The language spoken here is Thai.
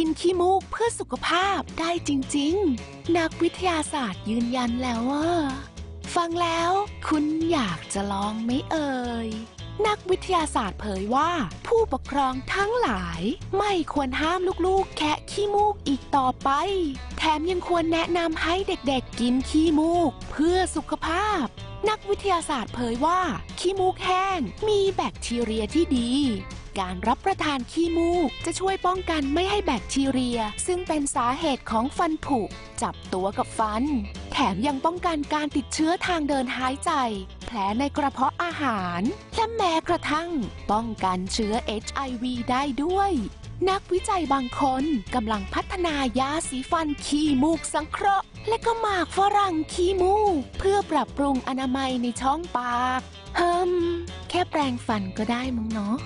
กินขี้มูกเพื่อสุขภาพได้จริงๆนักวิทยาศาสตร์ยืนยันแล้วว่าฟังแล้วคุณอยากจะลองไหมเอ่ยนักวิทยาศาสตร์เผยว่าผู้ปกครองทั้งหลายไม่ควรห้ามลูกๆแคะขี้มูกอีกต่อไปแถมยังควรแนะนำให้เด็กๆกินขี้มูกเพื่อสุขภาพนักวิทยาศาสตร์เผยว่าขี้มูกแห้งมีแบคทีเรียที่ดีการรับประทานขี้มูกจะช่วยป้องกันไม่ให้แบคทีเรียซึ่งเป็นสาเหตุของฟันผุจับตัวกับฟันแถมยังป้องกันการติดเชื้อทางเดินหายใจแผลในกระเพาะอาหารและแม้กระทั่งป้องกันเชื้อ HIV ได้ด้วยนักวิจัยบางคนกำลังพัฒนายาสีฟันขี้มูกสังเคราะห์และก็หมากฝรั่งขี้มูกเพื่อปรับปรุงอนามัยในช่องปากแค่แปรงฟันก็ได้มั้งเนาะ